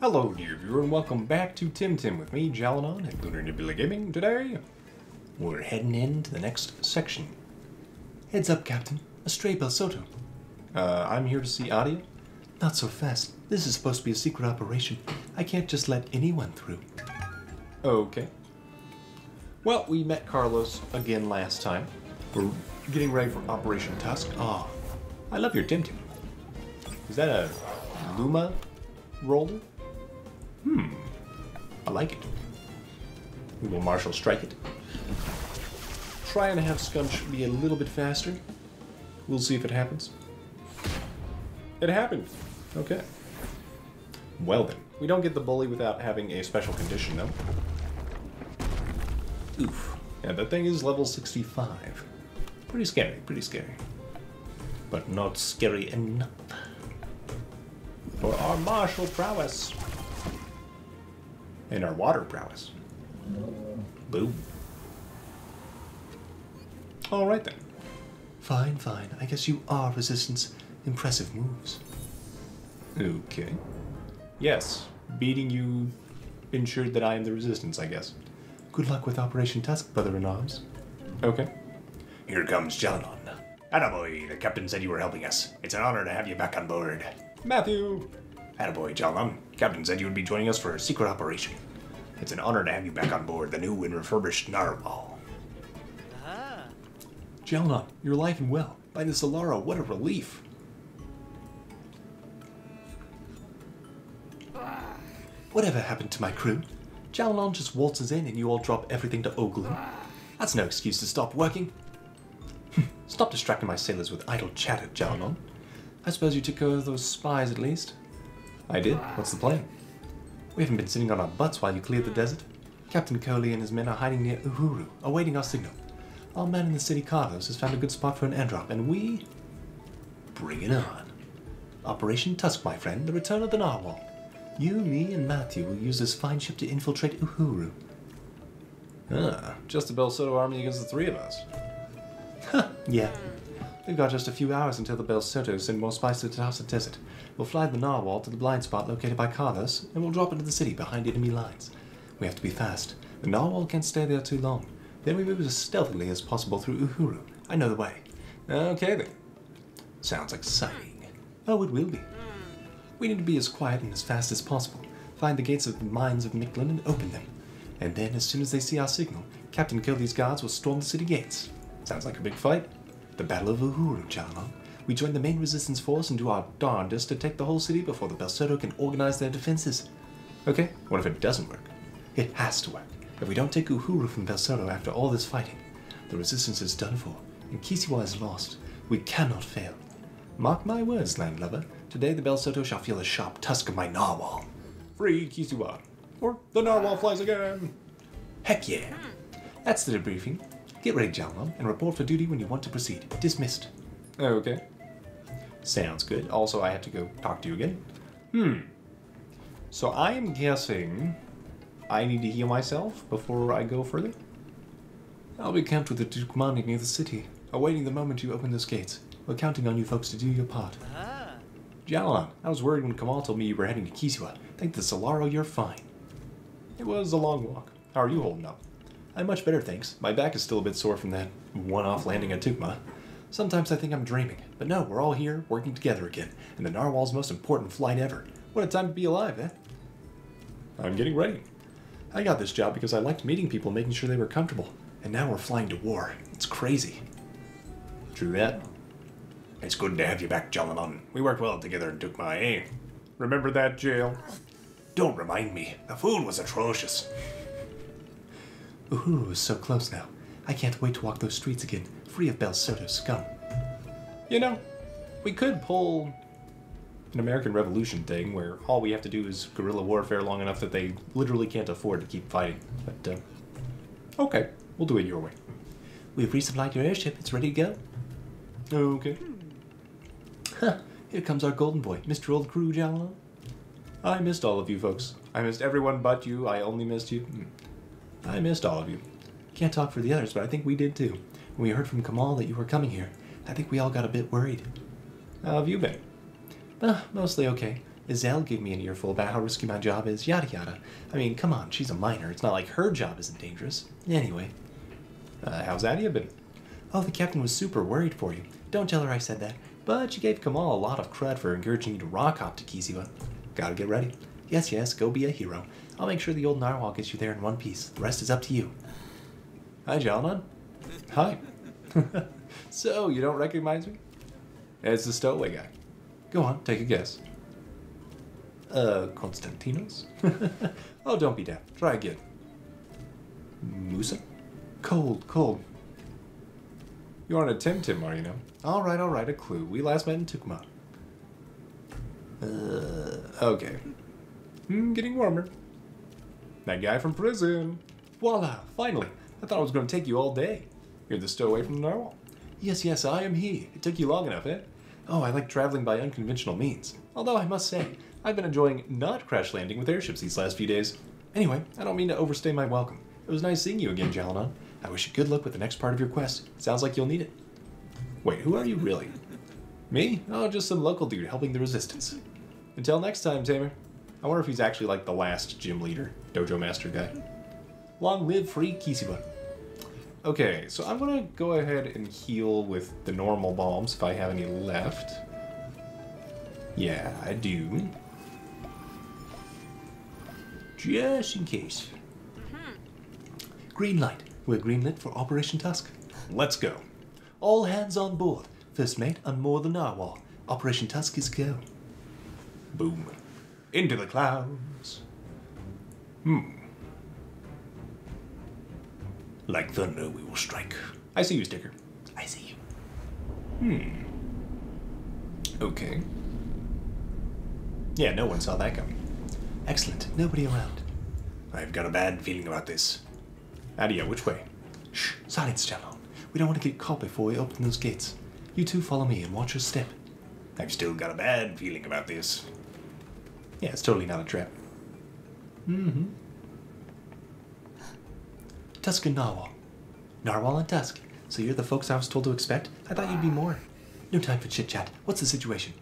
Hello dear viewer and welcome back to Tim Tim with me, Jalinon at Lunar Nebula Gaming. Today, we're heading into the next section. Heads up, Captain. A stray Belsoto. I'm here to see Adia. Not so fast. This is supposed to be a secret operation. I can't just let anyone through. Okay. Well, we met Carlos again last time. We're getting ready for Operation Tusk. Ah, oh, I love your Temtem. Is that a Luma Roller? Hmm, I like it. We will martial strike it. Try and have Skunch be a little bit faster. We'll see if it happens. It happened. Okay. Well then, we don't get the bully without having a special condition though. Oof. Yeah, that thing is level 65. Pretty scary. But not scary enough for our martial prowess. And our water prowess. Boom. Alright then. Fine. I guess you are resistance. Impressive moves. Okay. Yes. Beating you ensured that I am the resistance, I guess. Good luck with Operation Tusk, brother in arms. Okay. Here comes Jalinon. Attaboy, the captain said you were helping us. It's an honor to have you back on board. Matthew! Attaboy, Jalinon. Captain said you would be joining us for a secret operation. It's an honor to have you back on board the new and refurbished Narwhal. Ah. Jalinon, you're alive and well. By the Solara, what a relief. Whatever happened to my crew? Jalinon just waltzes in and you all drop everything to ogle him. That's no excuse to stop working. Stop distracting my sailors with idle chatter, Jalinon. I suppose you took care of those spies at least. I did. What's the plan? We haven't been sitting on our butts while you cleared the desert. Captain Coley and his men are hiding near Uhuru, awaiting our signal. Our man in the city, Carlos, has found a good spot for an airdrop, and we... bring it on. Operation Tusk, my friend, the return of the Narwhal. You, me, and Matthew will use this fine ship to infiltrate Uhuru. Ah, just a Belsoto army against the three of us. Yeah. We've got just a few hours until the Belsoto send more spies to the Tasa Desert. We'll fly the Narwhal to the blind spot located by Carlos, and we'll drop into the city behind enemy lines. We have to be fast. The Narwhal can't stay there too long. Then we move as stealthily as possible through Uhuru. I know the way. Okay then. Sounds exciting. Oh, it will be. We need to be as quiet and as fast as possible. Find the gates of the mines of Micklin and open them. And then, as soon as they see our signal, Captain Kelly's guards will storm the city gates. Sounds like a big fight. The Battle of Uhuru, Jalinon. We join the main resistance force and do our darndest to take the whole city before the Belsoto can organize their defenses. Okay, what if it doesn't work? It has to work. If we don't take Uhuru from Belsoto after all this fighting, the resistance is done for, and Kisiwa is lost. We cannot fail. Mark my words, landlubber. Today the Belsoto shall feel the sharp tusk of my Narwhal. Free Kisiwa. Or the Narwhal flies again. Heck yeah. That's the debriefing. Get ready, Jalinon, and report for duty when you want to proceed. Dismissed. Okay. Sounds good. Also, I have to go talk to you again. So I am guessing I need to heal myself before I go further. I'll be camped with the Tucma near the city, awaiting the moment you open those gates. We're counting on you folks to do your part. Jalinon, I was worried when Kamal told me you were heading to Kisiwa. Thank the Solaro, you're fine. It was a long walk. How are you holding up? I'm much better, thanks. My back is still a bit sore from that one-off landing at Tucma. Sometimes I think I'm dreaming, but no, we're all here, working together again, and the Narwhal's most important flight ever. What a time to be alive, eh? I'm getting ready. I got this job because I liked meeting people, making sure they were comfortable. And now we're flying to war. It's crazy. True that. It's good to have you back, Jalinon. We worked well together in Tucma, eh? Remember that jail? Don't remind me. The food was atrocious. Uhuru is so close now. I can't wait to walk those streets again, free of Belsoto scum. You know, we could pull an American Revolution thing where all we have to do is guerrilla warfare long enough that they literally can't afford to keep fighting. But, okay, we'll do it your way. We've resupplied your airship. It's ready to go. Okay. Huh, here comes our golden boy. Missed your old crew, Jalinon? I missed all of you folks. I missed everyone but you. I only missed you. I missed all of you. Can't talk for the others, but I think we did too. When we heard from Kamal that you were coming here, I think we all got a bit worried. How have you been? Mostly okay. Zell gave me an earful about how risky my job is, yada yada. I mean, come on, she's a minor. It's not like her job isn't dangerous. Anyway. How's Adia been? Oh, the captain was super worried for you. Don't tell her I said that. But she gave Kamal a lot of crud for encouraging you to rock hop to Kisiwa. Gotta get ready. Yes, yes, go be a hero. I'll make sure the old narwhal gets you there in one piece. The rest is up to you. Hi, Jalinon. Hi. So, you don't recognize me? It's the stowaway guy. Go on, take a guess. Konstantinos? Oh, don't be daft. Try again. Musa? Cold, cold. You aren't a Tim Tim, are you now? Alright, a clue. We last met in Tucma. Okay. Getting warmer. That guy from prison. Voila, finally. I thought I was going to take you all day. You're the stowaway from the narwhal. Yes, yes, I am he. It took you long enough, eh? Oh, I like traveling by unconventional means. Although I must say, I've been enjoying not crash landing with airships these last few days. Anyway, I don't mean to overstay my welcome. It was nice seeing you again, Jalinon. I wish you good luck with the next part of your quest. It sounds like you'll need it. Wait, who are you really? Me? Oh, just some local dude helping the resistance. Until next time, Tamer. I wonder if he's actually like the last gym leader, dojo master guy. Long live free Kisiwa. Okay, so I'm gonna go ahead and heal with the normal bombs if I have any left. Yeah, I do. Just in case. Green light. We're greenlit for Operation Tusk. Let's go. All hands on board. First mate, unmoor the narwhal. Operation Tusk is go. Boom. Into the clouds. Like thunder, we will strike. I see you, Sticker. I see you. Okay. Yeah, no one saw that coming. Excellent. Nobody around. I've got a bad feeling about this. Adia, which way? Shh. Silence, Jalinon. We don't want to get caught before we open those gates. You two follow me and watch your step. I've still got a bad feeling about this. Yeah, it's totally not a trap. Tusk and Narwhal. Narwhal and Tusk. So you're the folks I was told to expect? I thought you'd be more. No time for chit-chat. What's the situation?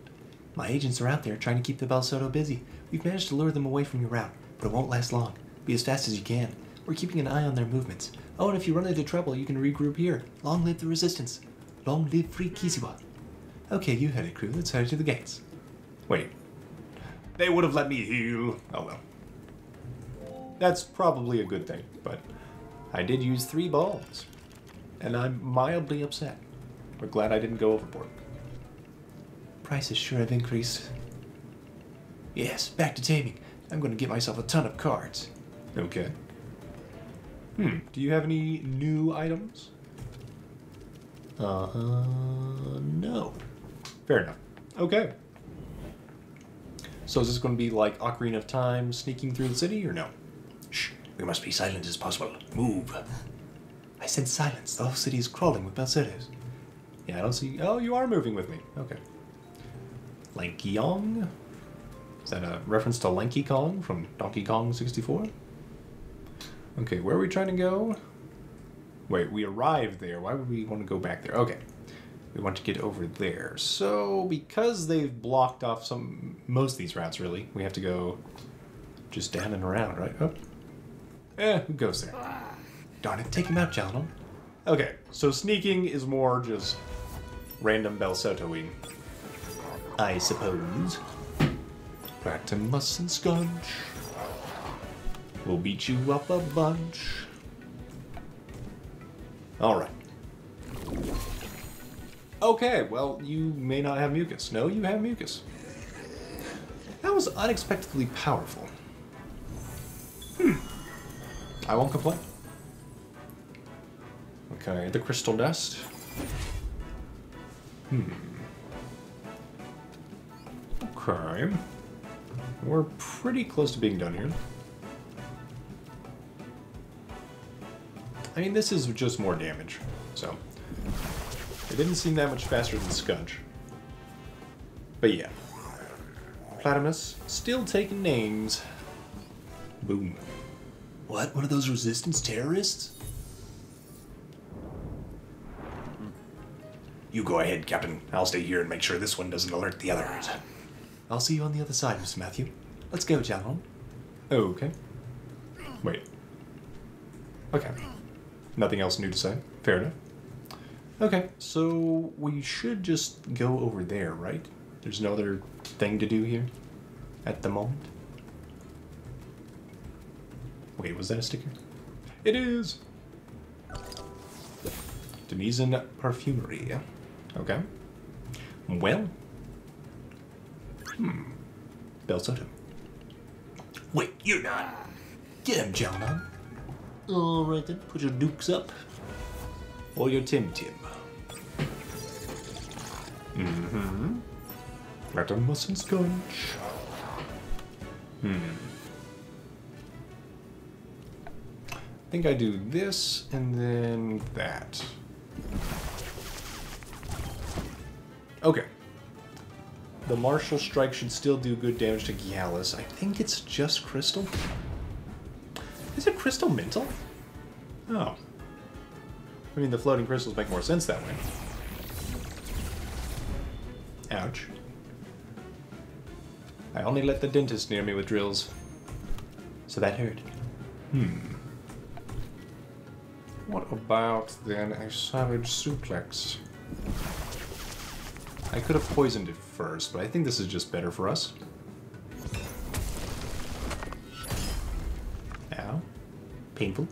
My agents are out there trying to keep the Belsoto busy. We've managed to lure them away from your route, but it won't last long. Be as fast as you can. We're keeping an eye on their movements. Oh, and if you run into trouble, you can regroup here. Long live the resistance. Long live free Kisiwa. Okay, you heard it, crew. Let's head to the gates. Wait. They would have let me heal. Oh, well. That's probably a good thing, but... I did use 3 balls, and I'm mildly upset. We're glad I didn't go overboard. Prices sure have increased. Yes, back to taming. I'm going to get myself a ton of cards. Okay. Do you have any new items? No. Fair enough. Okay. So is this going to be like Ocarina of Time sneaking through the city, or no? Shh. We must be silent as possible. Move. I said silence. The whole city is crawling with Belsotos. Yeah, I don't see... Oh, you are moving with me. Okay. Lankyong? Is that a reference to Lanky Kong from Donkey Kong 64? Okay, where are we trying to go? Wait, we arrived there. Why would we want to go back there? Okay. We want to get over there. So, because they've blocked off most of these routes, really, we have to go just down and around, right? Oh. Eh, who goes there? Darn it, take him out, Jalinon. Okay, so sneaking is more just random Belsoto-ing, I suppose. Platimous and Skunch. We'll beat you up a bunch. Alright. Okay, well, you may not have mucus. No, you have mucus. That was unexpectedly powerful. I won't complain. Okay, the crystal dust. Okay. We're pretty close to being done here. I mean, this is just more damage, so... It didn't seem that much faster than Skunch. But yeah. Platimous, still taking names. Boom. What? One of those resistance terrorists? You go ahead, Captain. I'll stay here and make sure this one doesn't alert the others. I'll see you on the other side, Mr. Matthew. Let's go, Jalinon. Okay. Wait. Okay. Nothing else new to say. Fair enough. Okay, so we should just go over there, right? There's no other thing to do here at the moment. Wait, was that a sticker? It is! Denizen Perfumery. Okay. Well. Belsoto. Wait, you're not. Get him, Jalinon. Alright then, put your dukes up. Or your Tim Tim. Mm-hmm. Platimous and Skunch. I think I do this and then that. Okay. The martial strike should still do good damage to Gyalis. I think it's just crystal. Is it crystal mental? Oh. I mean, the floating crystals make more sense that way. Ouch. I only let the dentist near me with drills. So that hurt. What about, then, a savage suplex? I could have poisoned it first, but I think this is just better for us. Ow. Painful.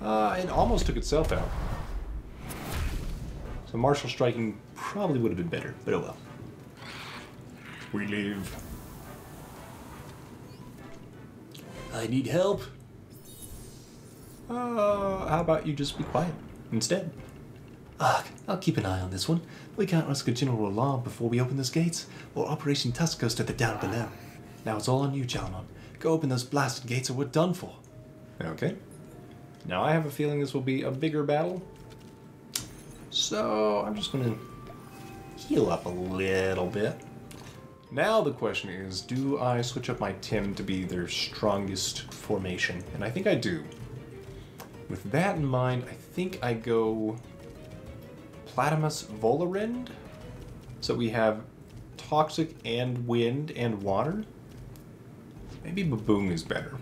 It almost took itself out. So martial striking probably would have been better, but oh well. We leave. I need help. How about you just be quiet instead? Ugh, I'll keep an eye on this one. We can't risk a general alarm before we open those gates, or Operation Tusk goes to the down below. Now it's all on you, Jalinon. Go open those blasted gates or we're done for. Okay. Now I have a feeling this will be a bigger battle, so I'm just going to heal up a little bit. Now the question is, do I switch up my Tim to be their strongest formation? And I think I do. With that in mind, I think I go Platimous Volarend. So we have Toxic and Wind and Water. Maybe Baboon is better.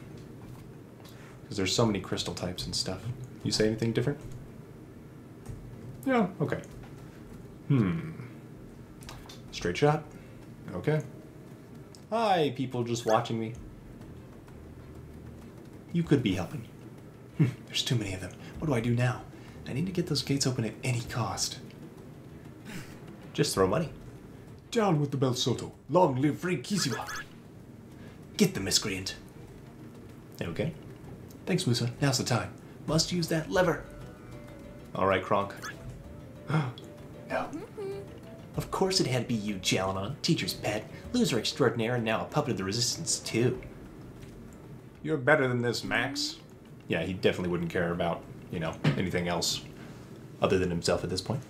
Because there's so many crystal types and stuff. You say anything different? Yeah, okay. Straight shot. Okay. Hi, people just watching me. You could be helping. There's too many of them. What do I do now? I need to get those gates open at any cost. Just throw money. Down with the Belsoto. Long live free Kisiwa. Get the miscreant. Okay. Thanks, Musa. Now's the time. Must use that lever. Alright, Kronk. No. Of course it had to be you, Jalinon. Teacher's pet. Loser extraordinaire and now a puppet of the resistance, too. You're better than this, Max. Yeah, he definitely wouldn't care about, you know, anything else other than himself at this point.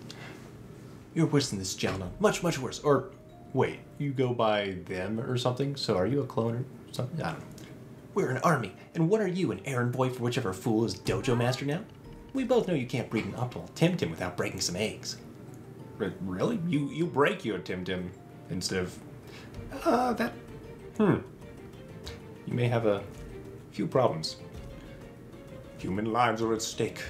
You're worse than this, Jalinon. Much, much worse. Or, wait, you go by them or something? So are you a clone or something? I don't know. We're an army, and what are you, an errand boy for whichever fool is dojo master now? We both know you can't breed an optimal Temtem without breaking some eggs. Really? You break your Temtem instead of... that... You may have a few problems. Human lives are at stake.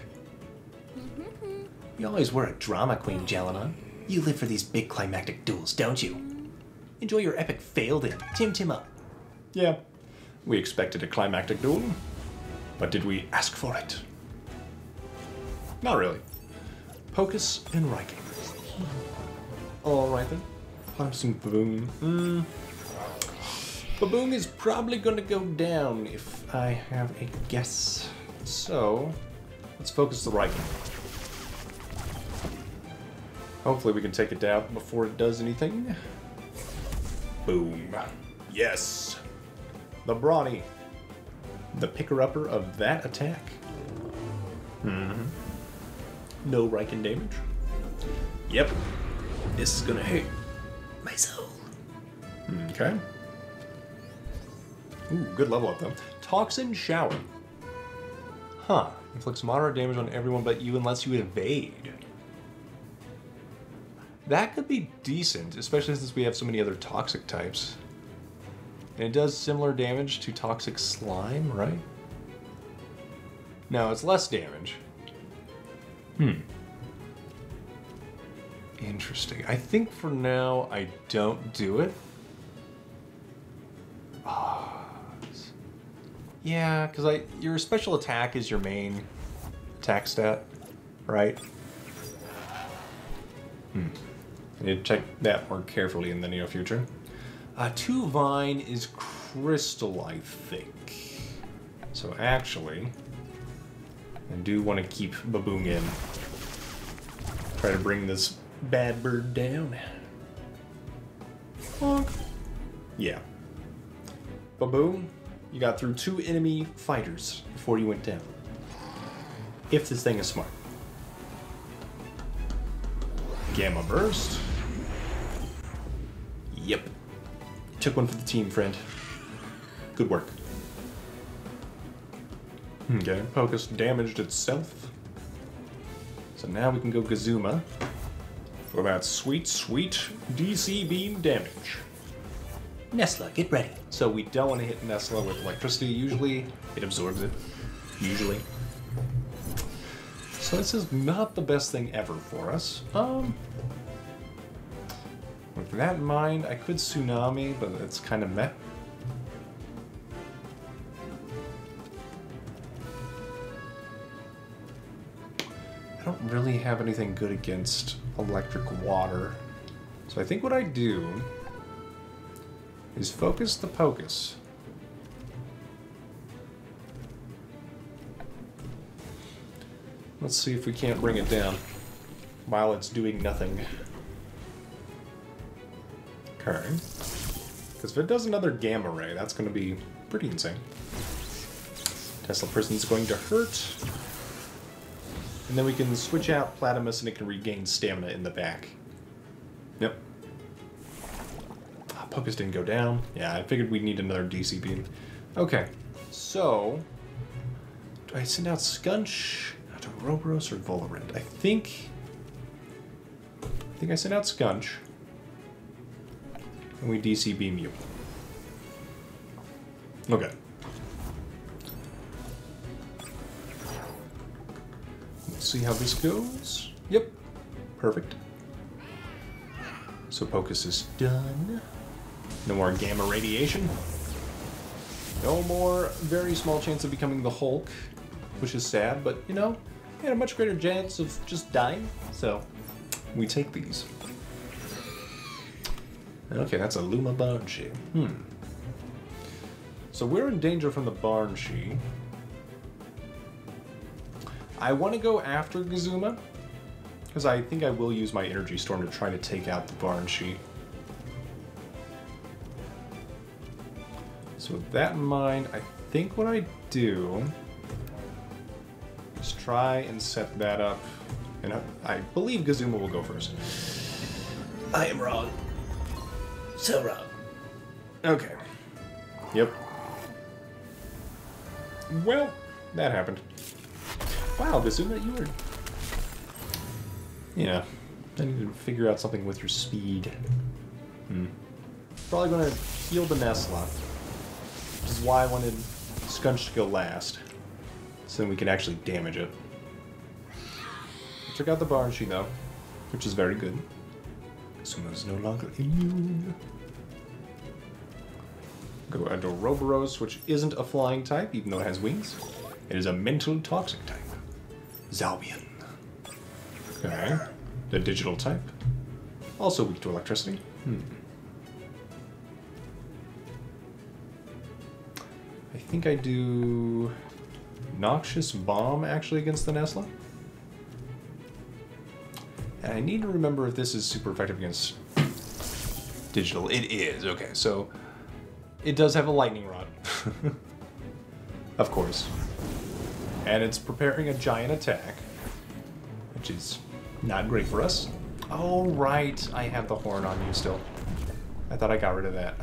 You always were a drama queen, Jalinon. You live for these big climactic duels, don't you? Enjoy your epic fail then. Temtem up. Yeah, we expected a climactic duel, but did we ask for it? Not really. Pocus and Riken. Alright then. Thompson Baboon. Baboon is probably gonna go down if I have a guess. So, let's focus the Riken. Hopefully we can take it down before it does anything. Boom. Yes! The Brawny. The picker-upper of that attack. No Riken damage. Yep. This is gonna hurt. My soul. Okay. Ooh, good level up, though. Toxin Shower. Huh. Inflicts moderate damage on everyone but you unless you evade. That could be decent, especially since we have so many other toxic types. And it does similar damage to Toxic Slime, right? No, it's less damage. Hmm. Interesting. I think for now I don't do it. Yeah, because your special attack is your main attack stat, right? Hmm. I need to check that more carefully in the near future. 2 Vine is crystal, I think. So actually, I do want to keep Baboong in. Try to bring this bad bird down. Bonk. Yeah. Baboong, you got through 2 enemy fighters before you went down. If this thing is smart. Gamma burst. Yep. Took one for the team, friend. Good work. Okay, Pocus damaged itself. So now we can go Gazuma for that sweet, sweet DC beam damage. Nessla, get ready. So we don't want to hit Nessla with electricity. Usually it absorbs it. Usually. So this is not the best thing ever for us. With that in mind, I could Tsunami, but it's kind of meh. I don't really have anything good against electric water. So I think what I do is focus the Pocus. Let's see if we can't bring it down while it's doing nothing. Okay. Because if it does another gamma ray, that's going to be pretty insane. Tesla Prison's going to hurt. And then we can switch out Platimous and it can regain stamina in the back. Yep. Pocus didn't go down. Yeah, I figured we'd need another DC beam. Okay, so do I send out Skunch, Adoroboros, or Volarend? I think I send out Skunch, and we DC beam you. Okay. Let's see how this goes. Yep, perfect. So Pocus is done. No more gamma radiation. No more very small chance of becoming the Hulk, which is sad, but you know, we had a much greater chance of just dying, so we take these. Okay, that's a Luma Banshee. Hmm. So we're in danger from the Banshee. I want to go after Gazuma, because I think I will use my Energy Storm to try to take out the Banshee. So with that in mind, I think what I do is try and set that up. And I believe Gazuma will go first. I am wrong. So wrong. Okay. Yep. Well, that happened. Wow, Gazuma, you were... Yeah. I need to figure out something with your speed. Hmm. Probably going to heal the Nessla. Which is why I wanted Skunch to go last, so then we could actually damage it. I took out the Banshee though, which is very good. Sumo's no longer immune. Go Adoroboros, which isn't a flying type, even though it has wings. It is a mental toxic type. Zalbion. Okay. The digital type. Also weak to electricity. Hmm. I think I do Noxious Bomb actually against the Nessla. And I need to remember if this is super effective against digital. It is, okay, so it does have a lightning rod. Of course. And it's preparing a giant attack, which is not great for us. Oh, right, I have the horn on you still. I thought I got rid of that.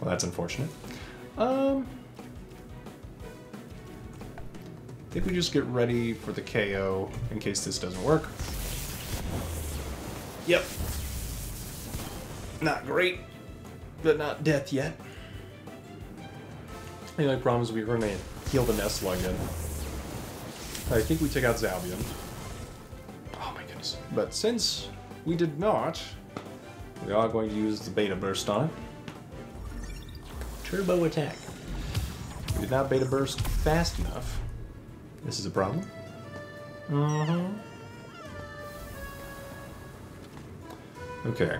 Well, that's unfortunate. I think we just get ready for the KO in case this doesn't work. Yep. Not great, but not death yet. The only problem is we're going to heal the Nessla again. I think we take out Zalbion. Oh my goodness. But since we did not, we are going to use the beta burst on it. Turbo attack. We did not beta burst fast enough. This is a problem. Mm-hmm. Okay.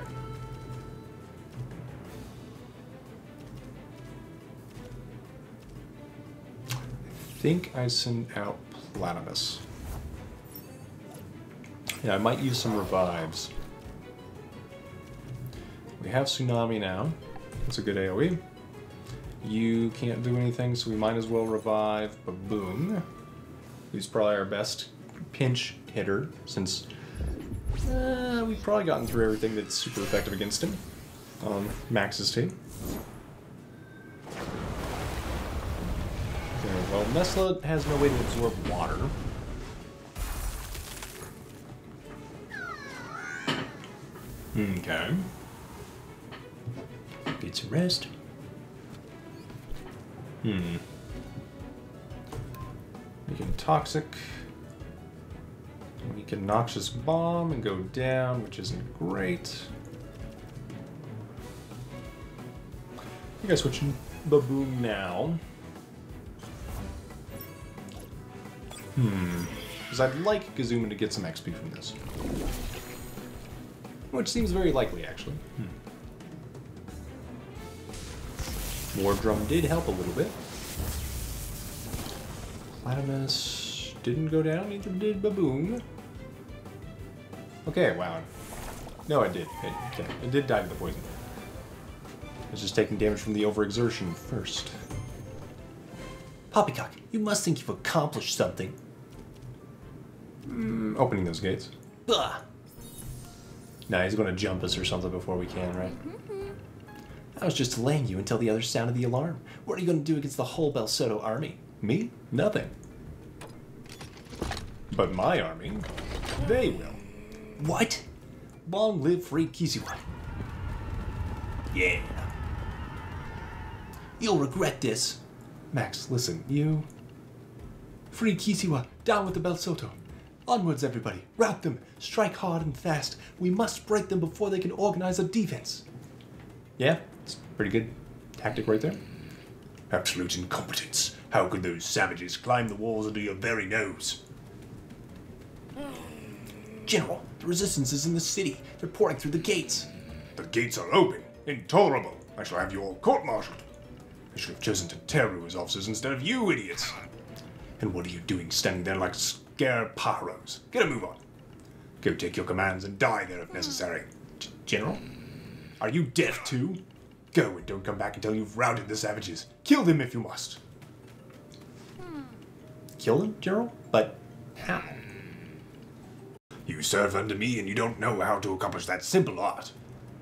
I think I send out Platimous. Yeah, I might use some revives. We have Tsunami now. That's a good AoE. You can't do anything, so we might as well revive Baboon. He's probably our best pinch hitter, since we've probably gotten through everything that's super effective against him on Max's team. Okay, well, Nessla has no way to absorb water. Okay. Get some rest. We can Toxic. We can Noxious Bomb and go down, which isn't great. I think I switch Baboon now. Because I'd like Gazuma to get some XP from this. Which seems very likely, actually. War Drum did help a little bit. Platinus didn't go down, neither did Baboon. Okay, wow. No, it did. It did die to the poison. I was just taking damage from the overexertion first. Poppycock, you must think you've accomplished something. Opening those gates. Bah! Nah, he's going to jump us or something before we can, right? I was just delaying you until the other sounded the alarm. What are you going to do against the whole Belsoto army? Me? Nothing. But my army? They will. What? Long live free Kisiwa. Yeah. You'll regret this. Max, listen, you... Free Kisiwa, down with the Belsoto. Onwards, everybody. Rout them. Strike hard and fast. We must break them before they can organize a defense. Yeah, it's a pretty good tactic right there. Absolute incompetence. How could those savages climb the walls under your very nose? General, the resistance is in the city. They're pouring through the gates. The gates are open. Intolerable. I shall have you all court-martialed. I should have chosen to Teru as officers instead of you idiots. And what are you doing standing there like scared paros? Get a move on. Go take your commands and die there if necessary. General? Are you deaf too? Go and don't come back until you've routed the savages. Kill them if you must. Kill them, General? But how? You serve under me and you don't know how to accomplish that simple art.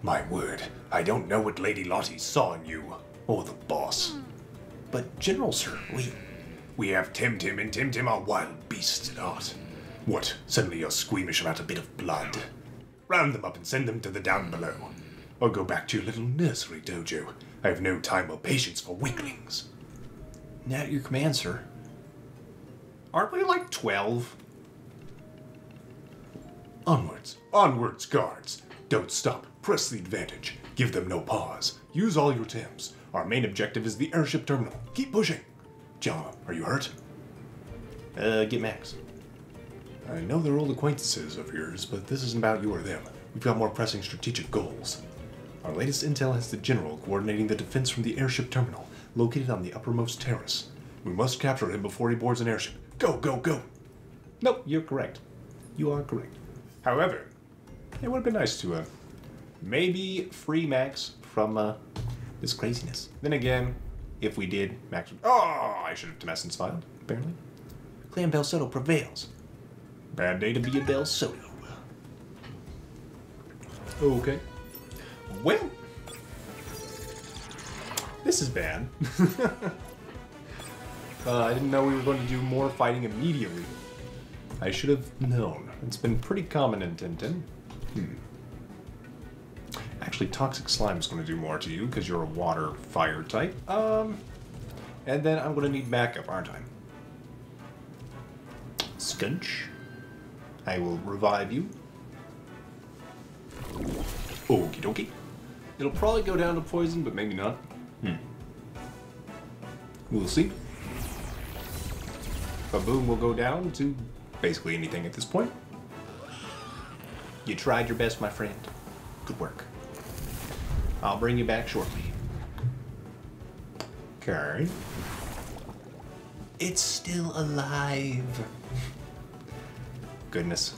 My word, I don't know what Lady Lottie saw in you, or the boss. But General, sir, we have Tim Tim, and Tim Tim are wild beasts at art. What, suddenly you're squeamish about a bit of blood? Round them up and send them to the down below. Or go back to your little nursery dojo. I have no time or patience for weaklings. Now at your command, sir. Aren't we like 12? Onwards, onwards, guards. Don't stop, press the advantage. Give them no pause. Use all your temps. Our main objective is the airship terminal. Keep pushing. Jama, are you hurt? Get Max. I know they're old acquaintances of yours, but this isn't about you or them. We've got more pressing strategic goals. Our latest intel has the General coordinating the defense from the airship terminal, located on the uppermost terrace. We must capture him before he boards an airship. Go, go, go! Nope, you're correct. You are correct. However, it would have been nice to maybe free Max from this craziness. Then again, if we did, Max would... Oh, I should have demesnes filed, apparently. Clan Belsoto prevails. Bad day to be a Belsoto. Okay. Well, this is bad. I didn't know we were going to do more fighting immediately. I should have known. It's been pretty common in Temtem. Actually, Toxic Slime is going to do more to you because you're a water fire type. And then I'm going to need backup, aren't I? Skunch. I will revive you. Okie dokie. It'll probably go down to poison, but maybe not. We'll see. Baboon will go down to basically anything at this point. You tried your best, my friend. Good work. I'll bring you back shortly. Okay. It's still alive. Goodness.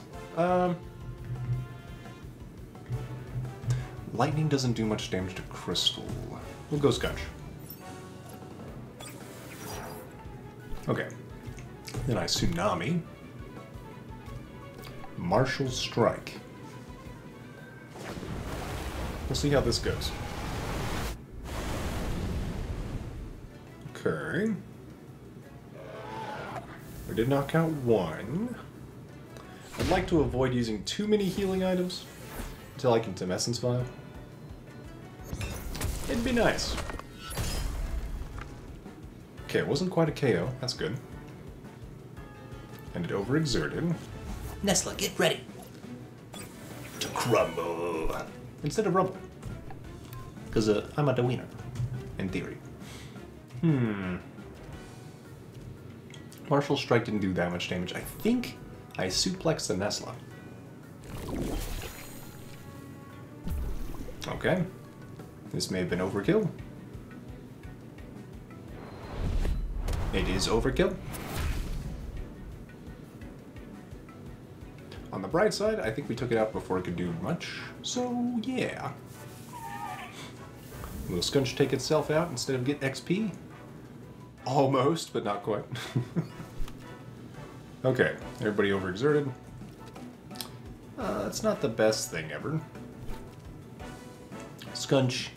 Lightning doesn't do much damage to Crystal. We'll go Skunch. Okay. Then I Tsunami. Martial Strike. We'll see how this goes. Okay. I did knock out one. I'd like to avoid using too many healing items until I can Tim Essence Vial. It'd be nice. Okay, it wasn't quite a KO. That's good. And it overexerted. Nessla, get ready to crumble. Instead of rumble. Because I'm a winner, in theory. Martial Strike didn't do that much damage. I think I suplexed the Nessla. Okay. This may have been overkill. It is overkill. On the bright side, I think we took it out before it could do much, so yeah. Will Skunch take itself out instead of get XP? Almost, but not quite. Okay, everybody overexerted. It's not the best thing ever. Skunch,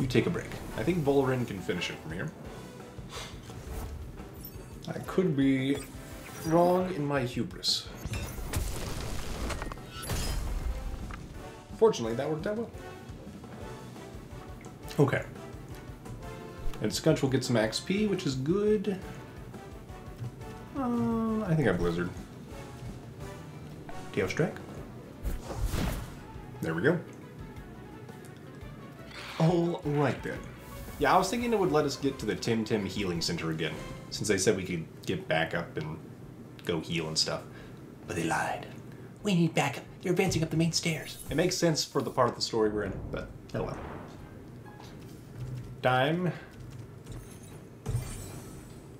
you take a break. I think Volarend can finish it from here. I could be wrong in my hubris. Fortunately, that worked out well. Okay. And Skunch will get some XP, which is good. I think I Blizzard. Tail Strike. There we go. All right then. Yeah, I was thinking it would let us get to the Tim Tim Healing Center again, since they said we could get back up and go heal and stuff. But they lied. We need backup. You're advancing up the main stairs. It makes sense for the part of the story we're in, but oh well. Time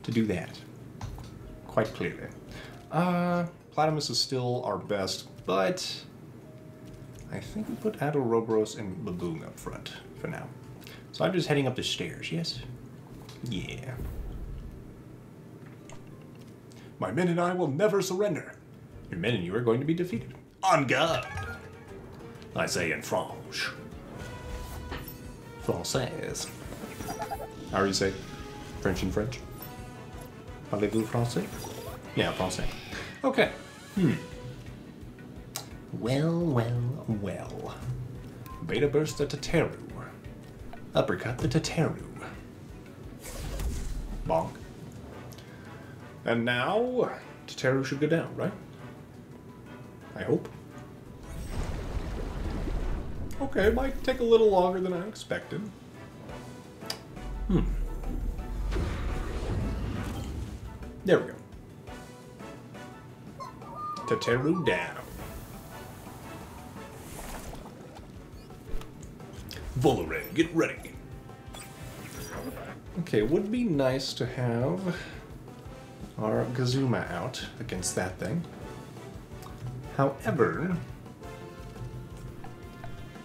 to do that. Quite clearly. Platimous is still our best, but I think we put Adoroboros and Baboong up front for now. So I'm just heading up the stairs, yes? Yeah. My men and I will never surrender. Your men and you are going to be defeated. En garde! I say in French. Française. How do you say French in French? Parlez-vous français? Yeah, français. Okay. Well, well, well. Beta burst the Tateru. Uppercut the Tateru. Bonk. And now, Tateru should go down, right? I hope. Okay, it might take a little longer than I expected. There we go. Tateru down. Volarend, get ready. Okay, it would be nice to have our Gazuma out against that thing. However, I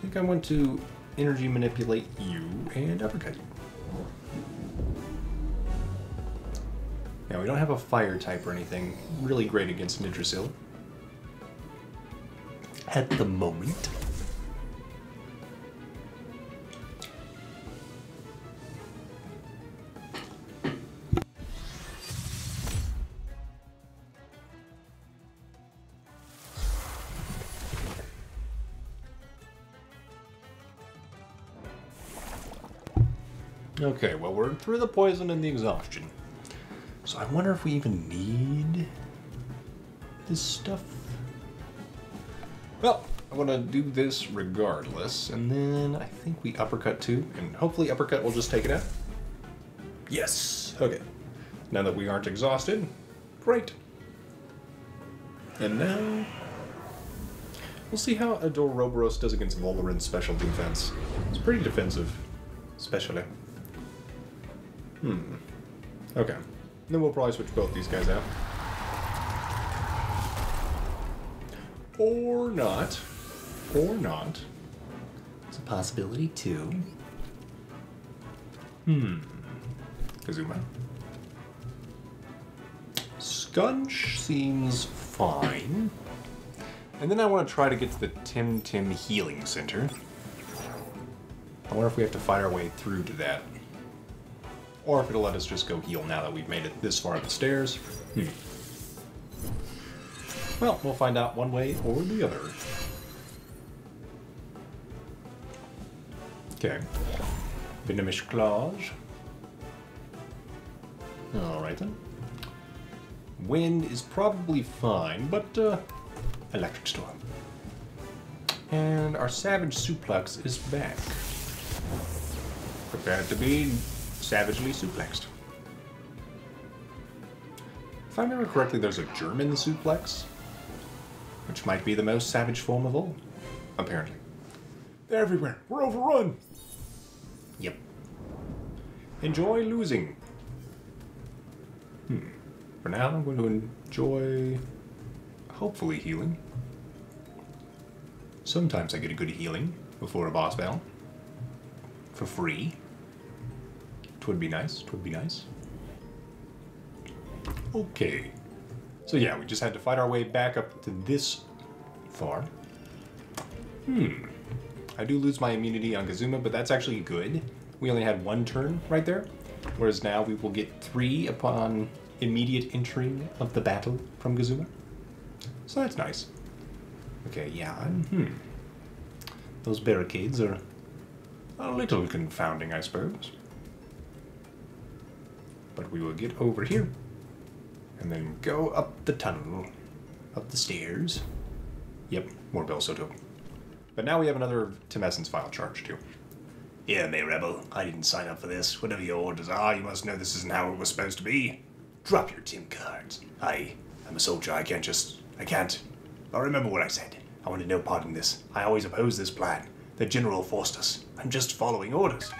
think I want to energy manipulate you and uppercut you. Now, we don't have a fire type or anything really great against Nitrosil at the moment. Okay, well, we're through the poison and the exhaustion. So I wonder if we even need this stuff. Well, I'm gonna do this regardless, and then I think we uppercut too, and hopefully uppercut will just take it out. Yes, okay. Now that we aren't exhausted, great. And now, we'll see how Adoroboros does against Volarend's special defense. It's pretty defensive, especially. Okay, then we'll probably switch both these guys out. Or not. Or not. It's a possibility too. Gazuma. Skunch seems fine. And then I want to try to get to the Tim Tim Healing Center. I wonder if we have to fight our way through to that. Or if it'll let us just go heal now that we've made it this far up the stairs. Well, we'll find out one way or the other. Okay. Venomish Claws. Alright then. Wind is probably fine, but Electric Storm. And our Savage Suplex is back. Prepared to be savagely suplexed. If I remember correctly, there's a German suplex, which might be the most savage form of all, apparently. They're everywhere. We're overrun. Yep. Enjoy losing. For now, I'm going to enjoy, hopefully, healing. Sometimes I get a good healing before a boss battle. For free. 'Twould be nice. 'Twould be nice. Okay. So yeah, we just had to fight our way back up to this far. I do lose my immunity on Gazuma, but that's actually good. We only had one turn right there, whereas now we will get 3 upon immediate entering of the battle from Gazuma. So that's nice. Okay, yeah. Those barricades are a little confounding, I suppose. But we will get over here. And then go up the tunnel, up the stairs. Yep, more Belsoto. But now we have another Tim Essence file charge too. Yeah, me rebel, I didn't sign up for this. Whatever your orders are, you must know this isn't how it was supposed to be. Drop your Tim cards. I'm a soldier, I can't. But remember what I said. I wanted no part in this. I always opposed this plan. The general forced us. I'm just following orders.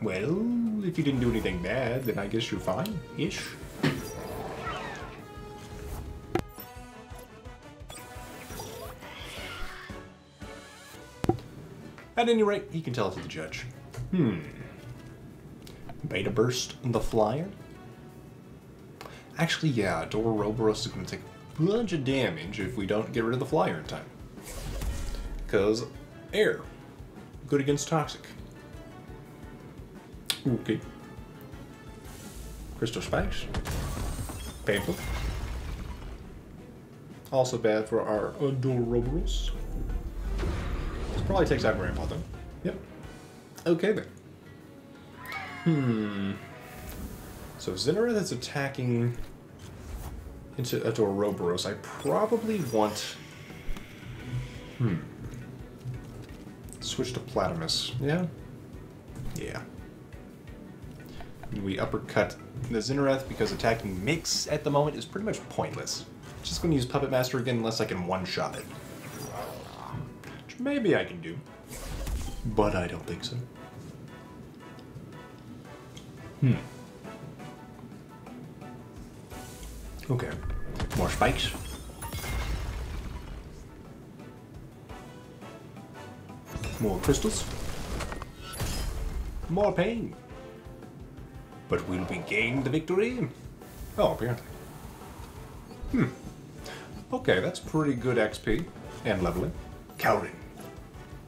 Well, if you didn't do anything bad, then I guess you're fine-ish. At any rate, he can tell it to the judge. Beta Burst the Flyer? Actually, yeah, Adoroboros is going to take a bunch of damage if we don't get rid of the Flyer in time. Because air. Good against Toxic. Okay. Crystal Spikes. Painful. Also bad for our Adoroboros. Probably takes out Grandpa, though. Yep. Okay, then. So Zenareth is attacking into Adoroboros. I probably want... Switch to Platimous. Yeah? Yeah. And we uppercut the Zenareth because attacking Mix at the moment is pretty much pointless. Just going to use Puppet Master again unless I can one-shot it. Maybe I can do, but I don't think so. Okay, more spikes. More crystals. More pain. But will we gain the victory? Oh, apparently. Okay, that's pretty good XP and leveling. Cowering.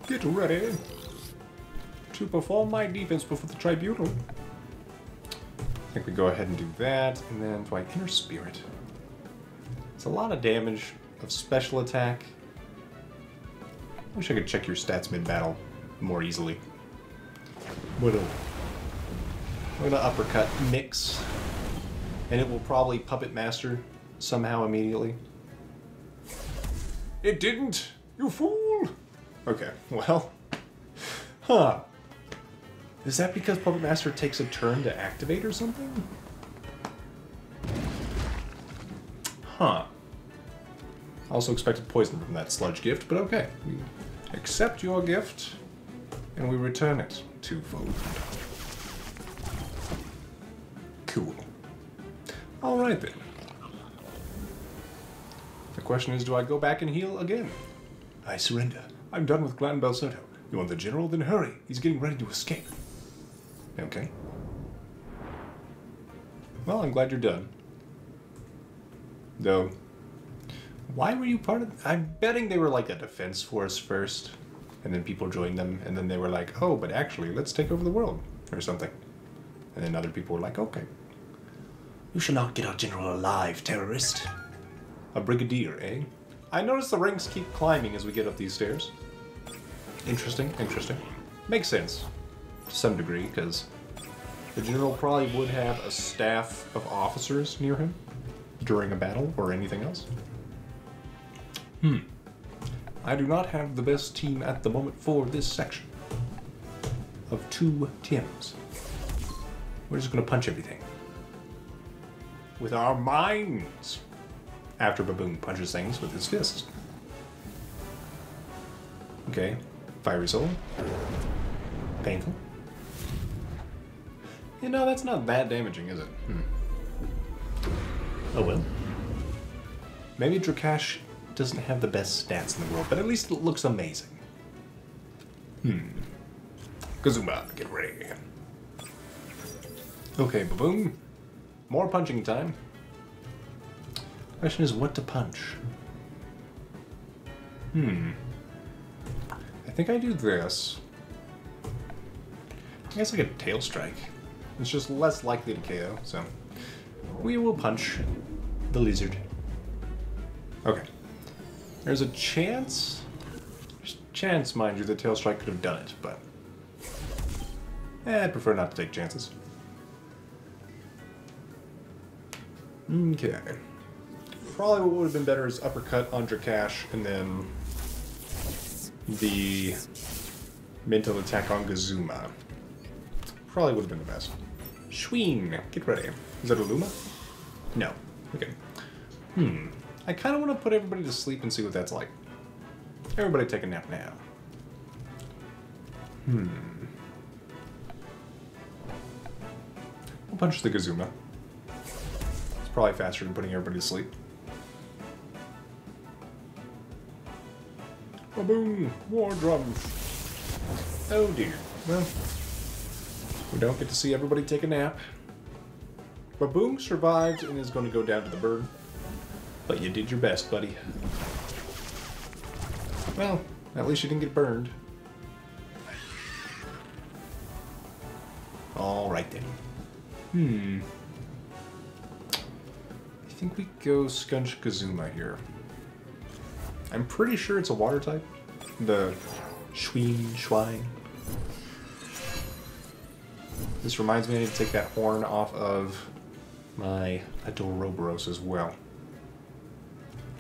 Get ready to perform my defense before the tribunal. I think we go ahead and do that, and then do I Inner Spirit? It's a lot of damage of special attack. I wish I could check your stats mid-battle more easily. We're gonna uppercut mix, and it will probably puppet master somehow immediately. It didn't, you fool! Okay, well, huh. Is that because Puppet Master takes a turn to activate or something? Huh. I also expected poison from that sludge gift, but okay. We accept your gift, and we return it twofold. Cool. Alright then. The question is, do I go back and heal again? I surrender. I'm done with Clan Belsoto. You want the general? Then hurry. He's getting ready to escape. Okay. Well, I'm glad you're done. Though, why were you part of... I'm betting they were like a defense force first, and then people joined them, and then they were like, oh, but actually, let's take over the world, or something. And then other people were like, okay. You shall not get our general alive, terrorist. A brigadier, eh? I notice the ranks keep climbing as we get up these stairs. Interesting, interesting. Makes sense. To some degree, because the general probably would have a staff of officers near him during a battle or anything else. Hmm. I do not have the best team at the moment for this section of two Tims. We're just going to punch everything. With our minds! After Baboon punches things with his fists. Okay. Fiery soul. Painful. You know, that's not that damaging, is it? Hmm. Oh well. Maybe Drakash doesn't have the best stats in the world, but at least it looks amazing. Hmm. Gazuma, get ready. Okay, Baboom. More punching time. Question is what to punch. Hmm. I think I do this. I guess I could tail strike. It's just less likely to KO, so we will punch the lizard. Okay. There's a chance. There's a chance, mind you, that tail strike could have done it, but I prefer not to take chances. Okay. Probably what would have been better is uppercut on Drakash and then the mental attack on Gazuma. Probably would have been the best. Schween, get ready. Is that a Luma? No. Okay. Hmm. I kind of want to put everybody to sleep and see what that's like. Everybody take a nap now. Hmm. We'll punch the Gazuma. It's probably faster than putting everybody to sleep. Baboom! More drums! Oh dear. Well, we don't get to see everybody take a nap. Baboom survived and is going to go down to the bird. But you did your best, buddy. Well, at least you didn't get burned. Alright then. Hmm. I think we go Skunch Gazuma here. I'm pretty sure it's a water type. The Schwine. This reminds me I need to take that horn off of my Adoroboros as well.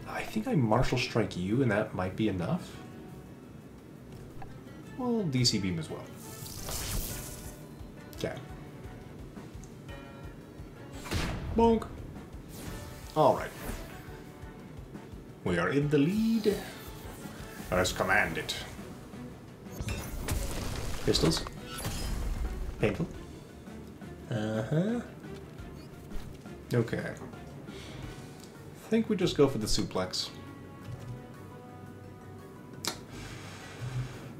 I think I Martial Strike you, and that might be enough. Well, DC beam as well. Okay. Bonk. Alright. We are in the lead. Let us command it. Pistols. Painful. Uh-huh. Okay. I think we just go for the suplex. I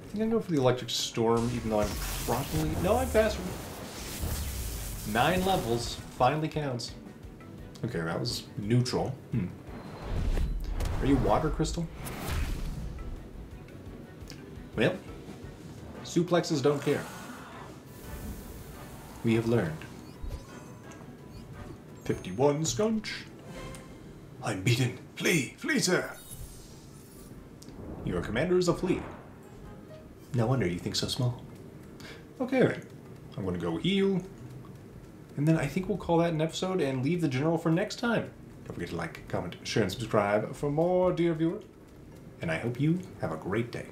think I go for the electric storm, even though I'm probably... No, I'm faster. 9 levels finally counts. Okay, that was neutral. Hmm. Are you water crystal? Well, suplexes don't care. We have learned. 51 Skunch. I'm beaten. Flee! Flee, sir! Your commander is a flea. No wonder you think so small. Okay then, I'm gonna go heal. And then I think we'll call that an episode and leave the general for next time. Don't forget to like, comment, share, and subscribe for more, dear viewer. And I hope you have a great day.